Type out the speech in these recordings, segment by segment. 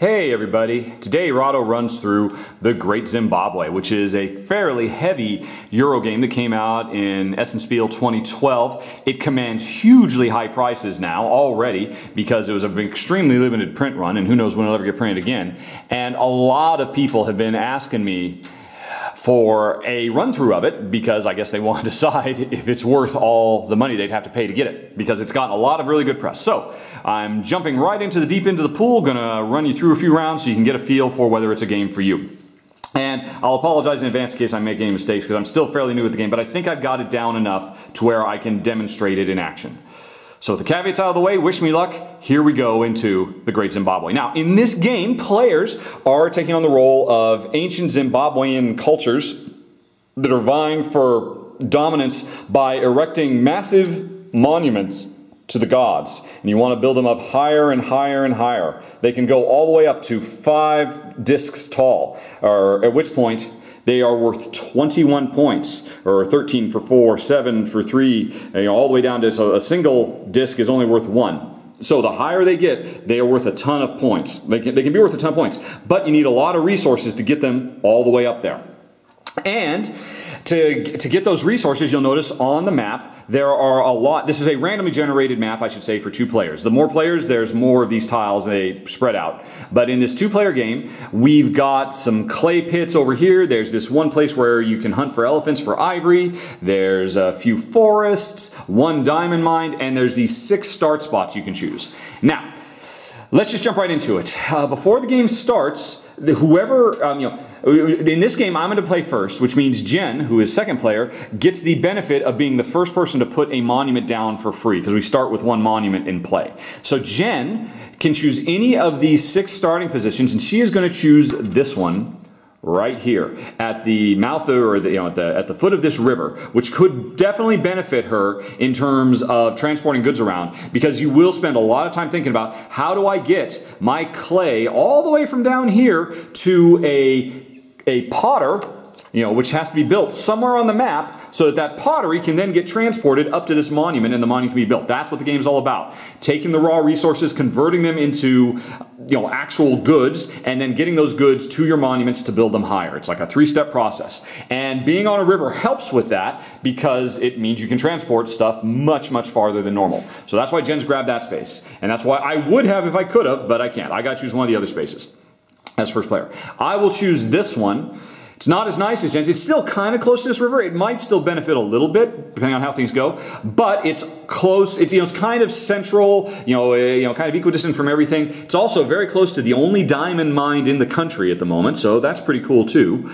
Hey everybody, today Rahdo runs through The Great Zimbabwe, which is a fairly heavy Euro game that came out in Essen Spiel 2012. It commands hugely high prices now already because it was an extremely limited print run and who knows when it'll ever get printed again. And a lot of people have been asking me for a run-through of it because I guess they want to decide if it's worth all the money they'd have to pay to get it, because it's gotten a lot of really good press. So I'm jumping right into the deep end of the pool, gonna run you through a few rounds so you can get a feel for whether it's a game for you. And I'll apologize in advance in case I make any mistakes because I'm still fairly new at the game, but I think I've got it down enough to where I can demonstrate it in action. So with the caveats out of the way, wish me luck, here we go into The Great Zimbabwe. Now, in this game, players are taking on the role of ancient Zimbabwean cultures that are vying for dominance by erecting massive monuments to the gods. And you want to build them up higher and higher and higher. They can go all the way up to 5 discs tall, or at which point they are worth 21 points, or 13 for 4, 7 for 3, and, all the way down to so a single disc is only worth 1. So the higher they get, they are worth a ton of points. They can be worth a ton of points, but you need a lot of resources to get them all the way up there. And to get those resources, you'll notice on the map, there are a lot. This is a randomly generated map, I should say, for 2 players. The more players, there's more of these tiles, they spread out. But in this 2-player game, we've got some clay pits over here. There's this one place where you can hunt for elephants for ivory. There's a few forests, one diamond mine, and there's these 6 start spots you can choose. Now, let's just jump right into it. Before the game starts, whoever, in this game I'm going to play first, which means Jen, who is second player, gets the benefit of being the first person to put a monument down for free, because we start with 1 monument in play. So Jen can choose any of these 6 starting positions, and she is going to choose this one right here at the mouth, or the, at the foot of this river, which could definitely benefit her in terms of transporting goods around, because you will spend a lot of time thinking about, how do I get my clay all the way from down here to a potter, which has to be built somewhere on the map so that that pottery can then get transported up to this monument and the monument can be built. That's what the game's all about. Taking the raw resources, converting them into actual goods, and then getting those goods to your monuments to build them higher. It's like a 3-step process. And being on a river helps with that because it means you can transport stuff much, much farther than normal. So that's why Jen's grabbed that space. And that's why I would have if I could have, but I can't. I got to choose one of the other spaces as first player. I will choose this one. It's not as nice as Jen's. It's still kind of close to this river. It might still benefit a little bit, depending on how things go. But it's close. It's, it's kind of central, kind of equidistant from everything. It's also very close to the only diamond mine in the country at the moment, so that's pretty cool too.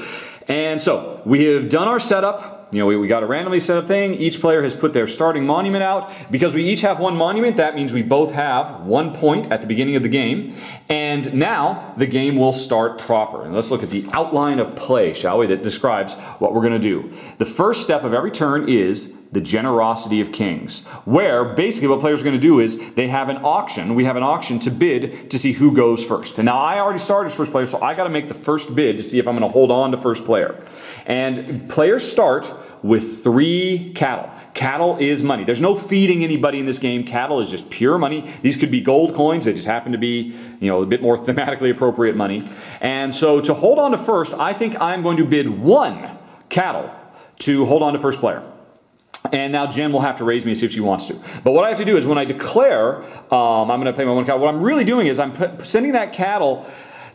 And so we have done our setup. We got a randomly set up thing. Each player has put their starting monument out. Because we each have 1 monument, that means we both have 1 point at the beginning of the game. And now the game will start proper. And let's look at the outline of play, shall we, that describes what we're going to do. The first step of every turn is the generosity of kings, where basically what players are going to do is they have an auction. We have an auction to bid to see who goes first. And now I already started as first player, so I got to make the first bid to see if I'm going to hold on to first player. And players start with 3 cattle. Cattle is money. There's no feeding anybody in this game. Cattle is just pure money. These could be gold coins. They just happen to be, a bit more thematically appropriate money. And so to hold on to first, I think I'm going to bid 1 cattle to hold on to first player. And now Jen will have to raise me and see if she wants to. But what I have to do is when I declare I'm going to pay my 1 cattle, what I'm really doing is I'm sending that cattle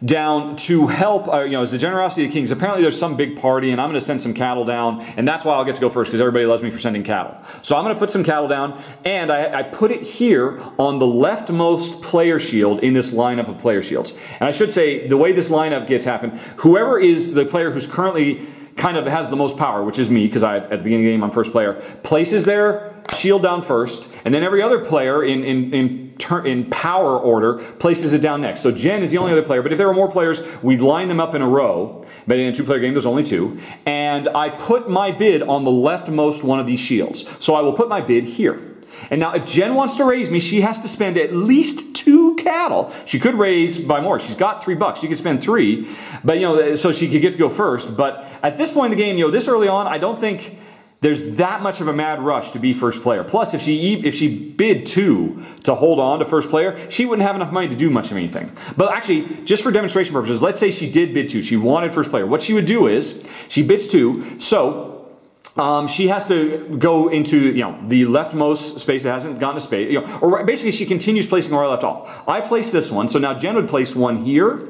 down to help, it's the generosity of kings. Apparently there's some big party and I'm going to send some cattle down, and that's why I'll get to go first, because everybody loves me for sending cattle. So I'm going to put some cattle down, and I put it here on the leftmost player shield in this lineup of player shields. And I should say, the way this lineup gets happened, whoever is the player who's currently kind of has the most power, which is me, because at the beginning of the game I'm first player, places their shield down first, and then every other player in power order places it down next. So Jen is the only other player, but if there were more players, we'd line them up in a row, but in a 2-player game there's only 2, and I put my bid on the leftmost one of these shields. So I will put my bid here. And now if Jen wants to raise me, she has to spend at least 2 cattle. She could raise by more. She's got $3. She could spend 3, but so she could get to go first. But at this point in the game, this early on, I don't think there's that much of a mad rush to be first player. Plus, if she bid two to hold on to first player, she wouldn't have enough money to do much of anything. But actually, just for demonstration purposes, let's say she did bid two. She wanted first player. What she would do is, she bids two, so she has to go into, you know, the leftmost space that hasn't gotten a space, you know, or basically she continues placing where I left off. I placed this one, so now Jen would place one here,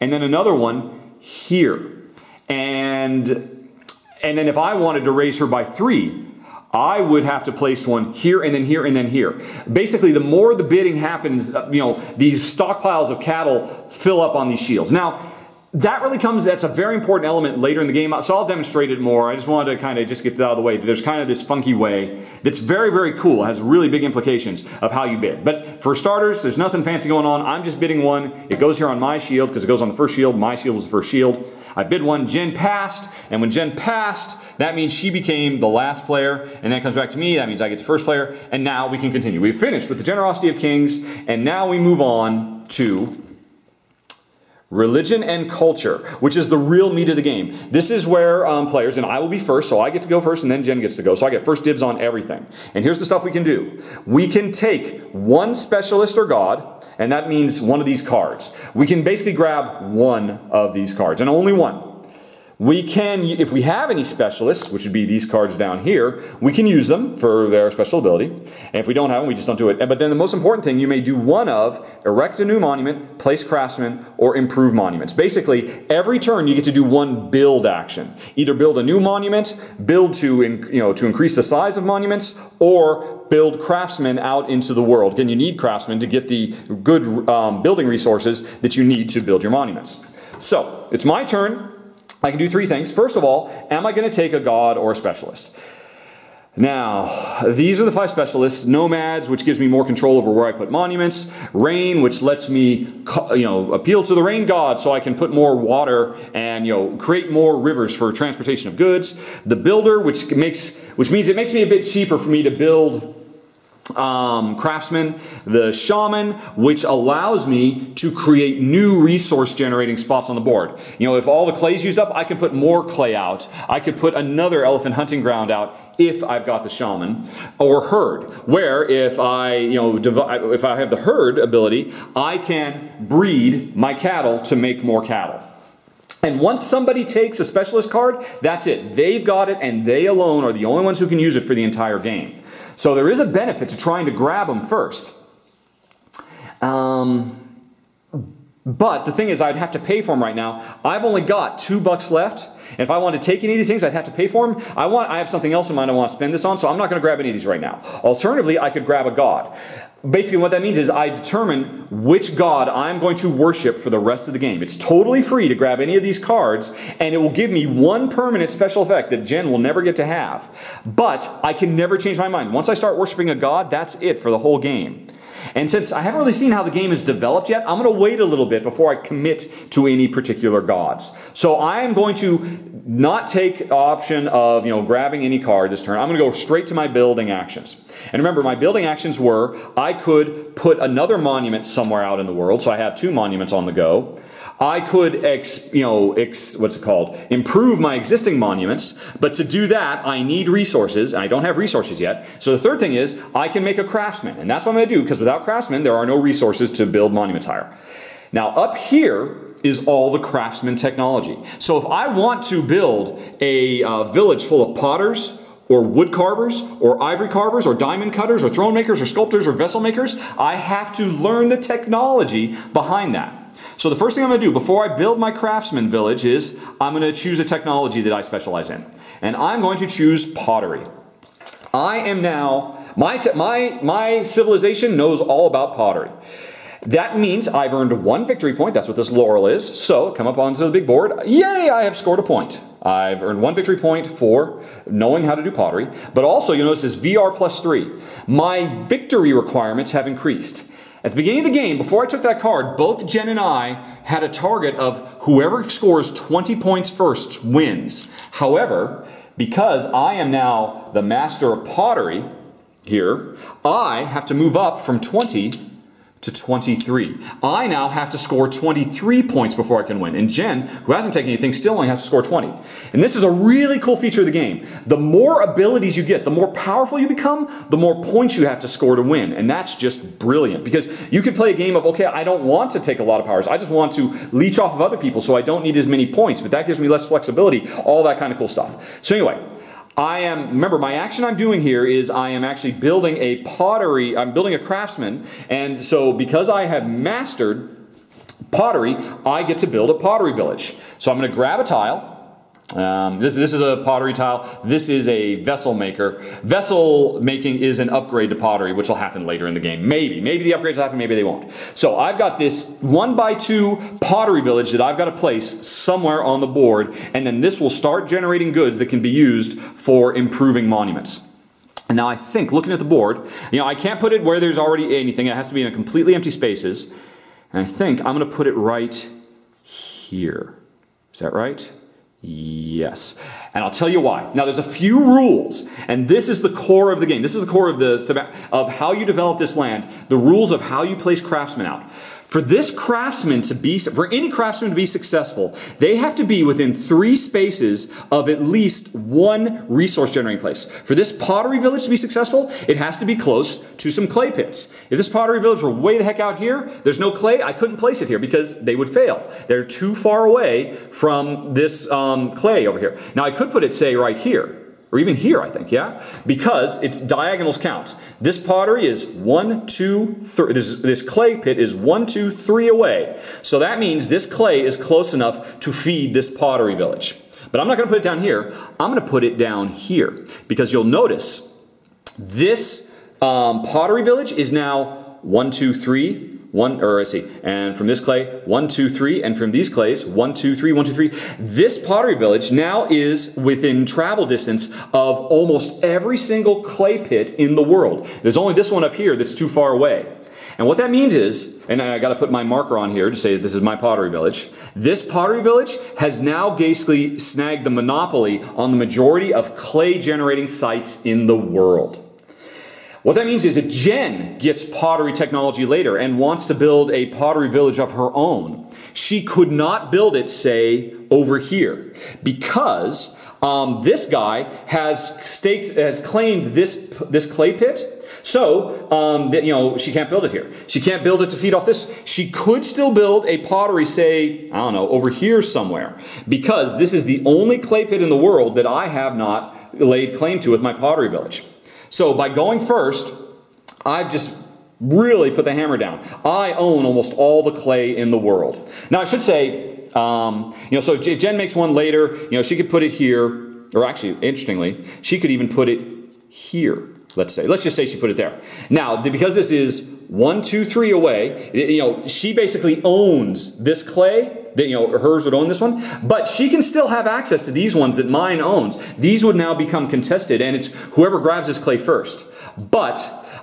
and then another one here. And then if I wanted to raise her by three, I would have to place one here and then here and then here. Basically, the more the bidding happens, you know, these stockpiles of cattle fill up on these shields. Now, that really comes, that's a very important element later in the game, so I'll demonstrate it more. I just wanted to kind of just get that out of the way. There's kind of this funky way that's very, very cool. It has really big implications of how you bid. But for starters, there's nothing fancy going on. I'm just bidding one. It goes here on my shield because it goes on the first shield. My shield was the first shield. I bid one, Jen passed, and when Jen passed, that means she became the last player, and that comes back to me, that means I get the first player, and now we can continue. We've finished with the generosity of kings, and now we move on to religion and culture, which is the real meat of the game. This is where players, and I will be first, so I get to go first, and then Jen gets to go, so I get first dibs on everything. And here's the stuff we can do. We can take one specialist or god, and that means one of these cards. We can basically grab one of these cards, and only one. We can, if we have any specialists, which would be these cards down here, we can use them for their special ability. And if we don't have them, we just don't do it. But then the most important thing, you may do one of: erect a new monument, place craftsmen, or improve monuments. Basically, every turn you get to do one build action. Either build a new monument, build to increase the size of monuments, or build craftsmen out into the world. Again, you need craftsmen to get the good building resources that you need to build your monuments. So, it's my turn. I can do three things. First of all, am I going to take a god or a specialist? Now, these are the five specialists: nomads, which gives me more control over where I put monuments; rain, which lets me, you know, appeal to the rain god so I can put more water and, you know, create more rivers for transportation of goods; the builder, which means it makes me a bit cheaper for me to build craftsmen; the shaman, which allows me to create new resource generating spots on the board. You know, if all the clay's used up, I can put more clay out. I could put another elephant hunting ground out if I've got the shaman. Or herd, where if I, you know, if I have the herd ability, I can breed my cattle to make more cattle. And once somebody takes a specialist card, that's it. They've got it, and they alone are the only ones who can use it for the entire game. So there is a benefit to trying to grab them first. But the thing is, I'd have to pay for them right now. I've only got $2 left, and if I wanted to take any of these things, I'd have to pay for them. I have something else in mind I want to spend this on, so I'm not going to grab any of these right now. Alternatively, I could grab a god. Basically, what that means is I determine which god I'm going to worship for the rest of the game. It's totally free to grab any of these cards, and it will give me one permanent special effect that Jen will never get to have. But I can never change my mind. Once I start worshiping a god, that's it for the whole game. And since I haven't really seen how the game is developed yet, I'm going to wait a little bit before I commit to any particular gods. So I am going to not take option of, you know, grabbing any card this turn. I'm going to go straight to my building actions. And remember, my building actions were, I could put another monument somewhere out in the world, so I have two monuments on the go. I could, improve my existing monuments, but to do that, I need resources, and I don't have resources yet. So the third thing is, I can make a craftsman, and that's what I'm going to do, because without craftsmen, there are no resources to build monuments higher. Now, up here is all the craftsman technology. So if I want to build a village full of potters, or wood carvers, or ivory carvers, or diamond cutters, or throne makers, or sculptors, or vessel makers, I have to learn the technology behind that. So the first thing I'm going to do before I build my craftsman village is I'm going to choose a technology that I specialize in. And I'm going to choose pottery. I am now, my civilization knows all about pottery. That means I've earned one victory point. That's what this laurel is. So come up onto the big board. Yay, I have scored a point. I've earned one victory point for knowing how to do pottery. But also, you'll notice this VR+3. My victory requirements have increased. At the beginning of the game, before I took that card, both Jen and I had a target of whoever scores 20 points first wins. However, because I am now the master of pottery here, I have to move up from 20 to 23. I now have to score 23 points before I can win. And Jen, who hasn't taken anything, still only has to score 20. And this is a really cool feature of the game. The more abilities you get, the more powerful you become, the more points you have to score to win. And that's just brilliant, because you could play a game of, okay, I don't want to take a lot of powers. I just want to leech off of other people, so I don't need as many points, but that gives me less flexibility, all that kind of cool stuff. So anyway, remember, my action I'm doing here is I am actually building a pottery, I'm building a craftsman, and so because I have mastered pottery, I get to build a pottery village. So I'm going to grab a tile. This is a pottery tile. This is a vessel maker. Vessel making is an upgrade to pottery, which will happen later in the game. Maybe the upgrades will happen, maybe they won't. So I've got this 1x2 pottery village that I've got to place somewhere on the board, and then this will start generating goods that can be used for improving monuments. And now I think, looking at the board, you know, I can't put it where there's already anything. It has to be in a completely empty spaces. And I think I'm going to put it right here. Is that right? Yes. And I'll tell you why. Now, there's a few rules, and this is the core of the game. This is the core of how you develop this land, the rules of how you place craftsmen out. For any craftsman to be successful, they have to be within 3 spaces of at least 1 resource generating place. For this pottery village to be successful, it has to be close to some clay pits. If this pottery village were way the heck out here, there's no clay, I couldn't place it here because they would fail. They're too far away from this clay over here. Now I could put it, say, right here. Or even here, I think, yeah? Because its diagonals count. This pottery is 1, 2, 3. This clay pit is 1, 2, 3 away. So that means this clay is close enough to feed this pottery village. But I'm not going to put it down here. I'm going to put it down here. Because you'll notice this pottery village is now 1, 2, 3. And from this clay, 1, 2, 3, and from these clays, 1, 2, 3, 1, 2, 3. This pottery village now is within travel distance of almost every single clay pit in the world. There's only this one up here that's too far away. And what that means is, and I gotta put my marker on here to say that this is my pottery village. This pottery village has now basically snagged the monopoly on the majority of clay generating sites in the world. What that means is if Jen gets pottery technology later and wants to build a pottery village of her own, she could not build it, say, over here, because this guy has claimed this clay pit, so she can't build it here. She can't build it to feed off this. She could still build a pottery, say, I don't know, over here somewhere, because this is the only clay pit in the world that I have not laid claim to with my pottery village. So by going first, I've just really put the hammer down. I own almost all the clay in the world. Now I should say, so if Jen makes one later, she could put it here, or actually, interestingly, she could even put it here, let's say. Let's just say she put it there. Now, because this is 1, 2, 3 away, she basically owns this clay. Hers would own this one, but she can still have access to these ones that mine owns. These would now become contested, and it's whoever grabs this clay first. But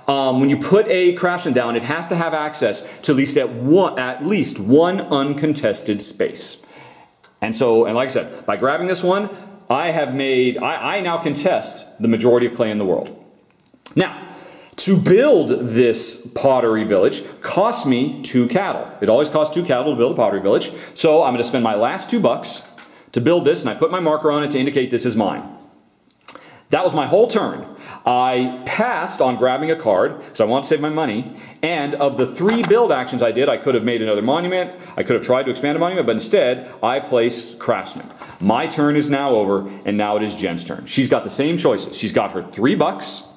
when you put a craftsman down, it has to have access to at least one uncontested space. And like I said, by grabbing this one, I now contest the majority of clay in the world. Now, to build this pottery village cost me 2 cattle. It always costs 2 cattle to build a pottery village. So I'm going to spend my last $2 to build this, and I put my marker on it to indicate this is mine. That was my whole turn. I passed on grabbing a card because I want to save my money. And of the 3 build actions I did, I could have made another monument. I could have tried to expand a monument, but instead I placed craftsmen. My turn is now over, and now it is Jen's turn. She's got the same choices. She's got her $3,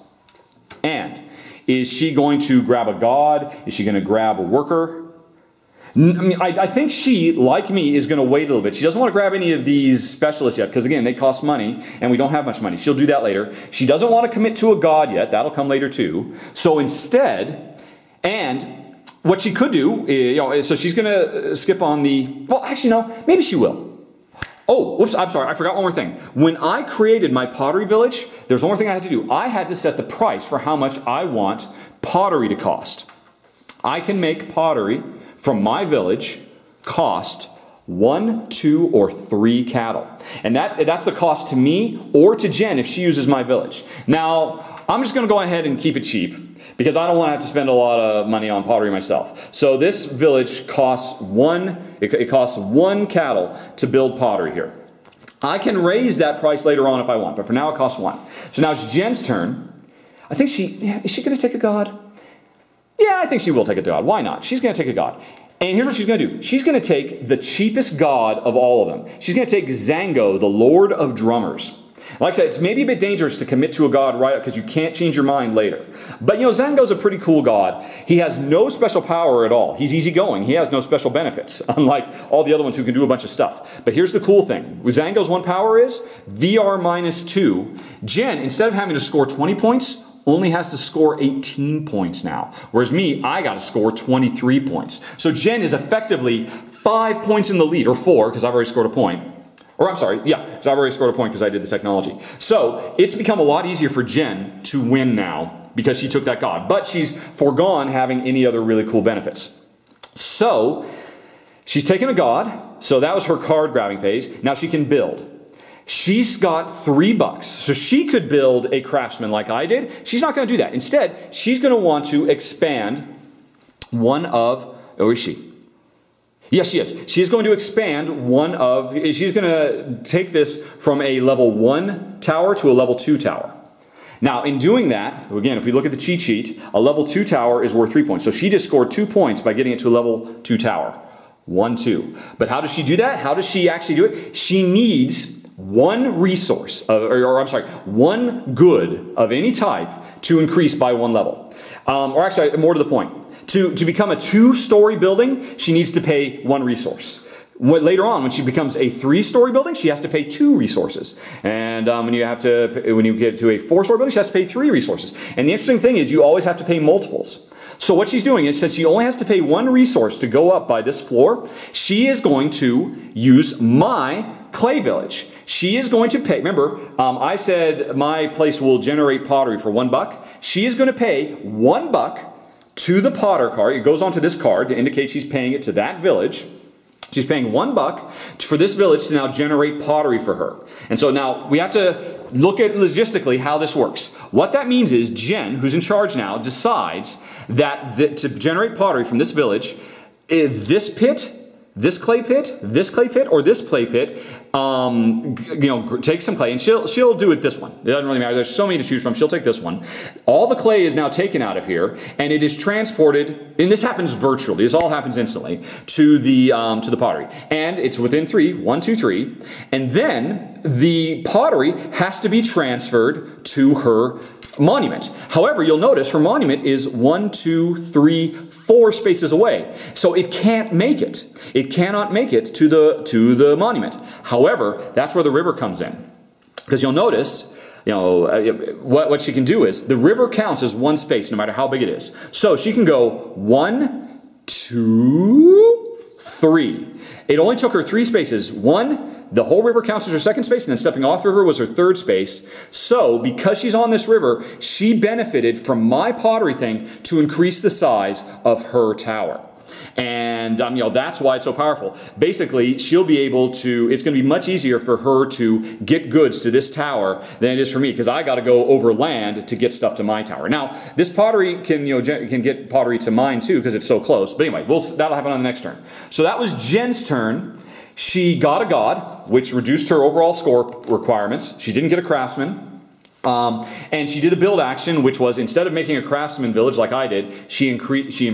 and is she going to grab a god? Is she going to grab a worker? I think she, like me, is going to wait a little bit. She doesn't want to grab any of these specialists yet because, again, they cost money and we don't have much money. She'll do that later. She doesn't want to commit to a god yet. That'll come later too. So instead, and what she could do, so she's going to skip on the, well, actually, no, maybe she will. Oh, whoops, I'm sorry, I forgot one more thing. When I created my pottery village, there's one more thing I had to do. I had to set the price for how much I want pottery to cost. I can make pottery from my village cost 1, 2, or 3 cattle. And that's the cost to me or to Jen if she uses my village. Now, I'm just going to go ahead and keep it cheap because I don't want to have to spend a lot of money on pottery myself. So this village costs it costs one cattle to build pottery here. I can raise that price later on if I want, but for now it costs one. So now it's Jen's turn. I think is she going to take a god? Yeah, I think she will take a god. Why not? She's going to take a god. And here's what she's going to do. She's going to take the cheapest god of all of them. She's going to take Zango, the Lord of Drummers. Like I said, it's maybe a bit dangerous to commit to a god right up because you can't change your mind later. But, you know, Zango's a pretty cool god. He has no special power at all. He's easygoing. He has no special benefits, unlike all the other ones who can do a bunch of stuff. But here's the cool thing. Zango's one power is VR -2. Jen, instead of having to score 20 points, only has to score 18 points now. Whereas me, I got to score 23 points. So Jen is effectively 5 points in the lead, or 4, because I've already scored a point. Or I'm sorry, yeah, because I've already scored a point because I did the technology. So it's become a lot easier for Jen to win now because she took that god. But she's foregone having any other really cool benefits. So she's taken a god. So that was her card grabbing phase. Now she can build. She's got $3. So she could build a craftsman like I did. She's not going to do that. Instead, she's going to want to expand one of, oh, is she? Yes, she is. She's going to expand one of, she's going to take this from a level 1 tower to a level 2 tower. Now, in doing that, again, if we look at the cheat sheet, a level 2 tower is worth 3 points. So she just scored 2 points by getting it to a level 2 tower. 1, 2. But how does she do that? How does she actually do it? She needs one resource, one good of any type to increase by 1 level. Or actually, more to the point. To become a 2-story building, she needs to pay 1 resource. Later on, when she becomes a 3-story building, she has to pay 2 resources. And when you get to a 4-story building, she has to pay 3 resources. And the interesting thing is you always have to pay multiples. So what she's doing is, since she only has to pay 1 resource to go up by this floor, she is going to use my clay village. She is going to pay, remember, I said my place will generate pottery for $1. She is going to pay $1 to the potter card. It goes onto this card to indicate she's paying it to that village. She's paying $1 for this village to now generate pottery for her. And so now we have to look at logistically how this works. What that means is Jen, who's in charge now, decides that to generate pottery from this village, this pit, this clay pit, or this clay pit, you know, take some clay, and she'll do it this one. It doesn't really matter. There's so many to choose from. She'll take this one. All the clay is now taken out of here, and it is transported, and this happens virtually. This all happens instantly, to the pottery. And it's within 3, 1, 2, 3. And then the pottery has to be transferred to her monument. However, you'll notice her monument is 1, 2, 3, 4 spaces away. So it can't make it. It cannot make it to the monument. However, that's where the river comes in. Because you'll notice, you know, what she can do is the river counts as 1 space no matter how big it is. So she can go 1, 2, 3. It only took her 3 spaces. 1, the whole river counts as her 2nd space, and then stepping off the river was her 3rd space. So, because she's on this river, she benefited from my pottery thing to increase the size of her tower. And, you know, that's why it's so powerful. Basically, she'll be able to, it's going to be much easier for her to get goods to this tower than it is for me, because I got to go over land to get stuff to my tower. Now, this pottery can, you know, can get pottery to mine too, because it's so close. But anyway, that'll happen on the next turn. So that was Jen's turn. She got a god, which reduced her overall score requirements. She didn't get a craftsman. And she did a build action, which was instead of making a craftsman village like I did, she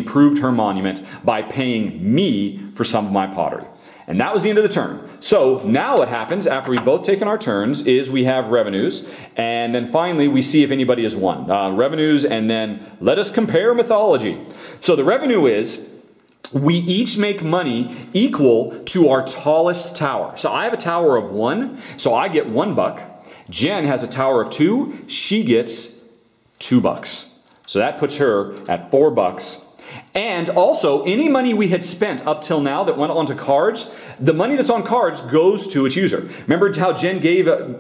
improved her monument by paying me for some of my pottery. And that was the end of the turn. So now what happens after we've both taken our turns is we have revenues. And then finally, we see if anybody has won. Revenues, and then let us compare mythology. So the revenue is, we each make money equal to our tallest tower. So I have a tower of 1, so I get $1. Jen has a tower of 2, she gets $2. So that puts her at $4. And also, any money we had spent up till now that went onto cards, the money that's on cards goes to its user. Remember how Jen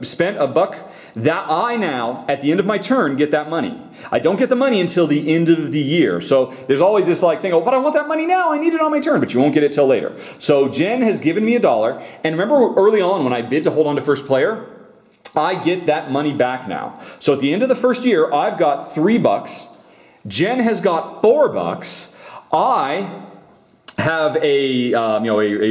spent $1? That I now, at the end of my turn, get that money. I don't get the money until the end of the year. So there's always this like thing, oh, but I want that money now, I need it on my turn, but you won't get it till later. So Jen has given me $1, and remember early on when I bid to hold on to first player, I get that money back now. So at the end of the first year, I've got $3. Jen has got $4. I have a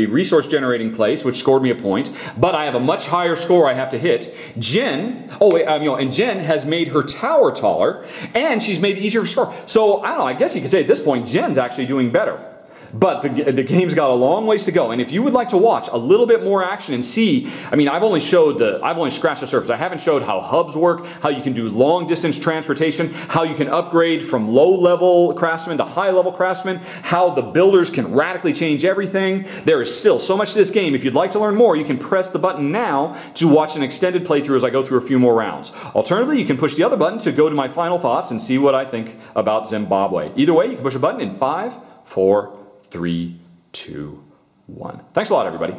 resource generating place which scored me a point, but I have a much higher score I have to hit. Jen, and Jen has made her tower taller, and she's made it easier to score. So I don't know. I guess you could say at this point Jen's actually doing better. But the game's got a long ways to go, and if you would like to watch a little bit more action and see, I mean, I've only scratched the surface. I haven't showed how hubs work, how you can do long distance transportation, how you can upgrade from low level craftsmen to high level craftsmen, how the builders can radically change everything. There is still so much to this game. If you'd like to learn more, you can press the button now to watch an extended playthrough as I go through a few more rounds. Alternatively, you can push the other button to go to my final thoughts and see what I think about Zimbabwe. Either way, you can push a button in 5, 4, 3, 2, 1. Thanks a lot, everybody.